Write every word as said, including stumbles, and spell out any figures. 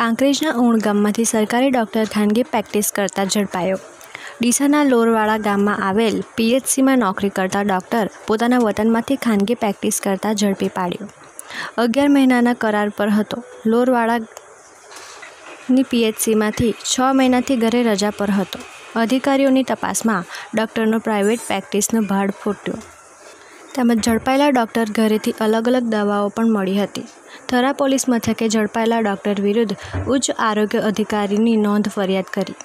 કાંકરેજના ઊણ ગામમાંથી સરકારી ડૉક્ટર ખાનગી પ્રેક્ટિસ કરતા ઝડપાયો। ડીસાના લોરવાડા ગામમાં આવેલ પીએચસીમાં નોકરી કરતા ડૉક્ટર પોતાના વતનમાંથી ખાનગી પ્રેક્ટિસ કરતા ઝડપી પાડ્યો। અગિયાર મહિનાના કરાર પર હતો। લોરવાડાની પીએચસીમાંથી છ મહિનાથી ઘરે રજા પર હતો। અધિકારીઓની તપાસમાં ડૉક્ટરનો પ્રાઇવેટ પ્રેક્ટિસનો ભાડ ફૂટ્યો તેમજ ઝડપાયેલા ડૉક્ટર ઘરેથી અલગ અલગ દવાઓ પણ મળી હતી। થરા પોલીસ મથકે ઝડપાયેલા ડૉક્ટર વિરુદ્ધ ઉચ્ચ આરોગ્ય અધિકારીની નોંધ ફરિયાદ કરી।